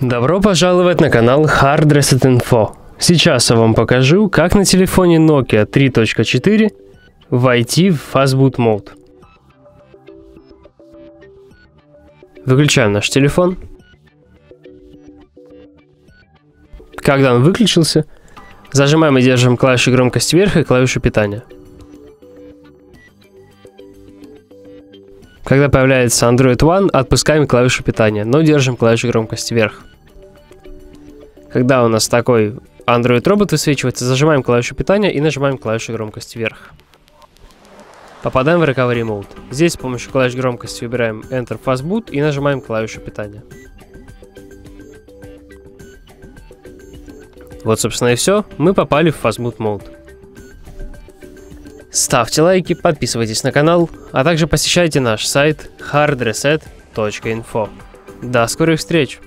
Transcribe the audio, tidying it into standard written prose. Добро пожаловать на канал Hard Reset Info. Сейчас я вам покажу, как на телефоне Nokia 3.4 войти в fastboot mode. Выключаем наш телефон. Когда он выключился, зажимаем и держим клавишу громкость вверх и клавишу питания. Когда появляется Android One, отпускаем клавишу питания, но держим клавишу громкости вверх. Когда у нас такой Android робот высвечивается, зажимаем клавишу питания и нажимаем клавишу громкости вверх. Попадаем в Recovery Mode. Здесь с помощью клавиш громкости выбираем Enter Fastboot и нажимаем клавишу питания. Вот, собственно, и все. Мы попали в Fastboot Mode. Ставьте лайки, подписывайтесь на канал, а также посещайте наш сайт hardreset.info. До скорых встреч!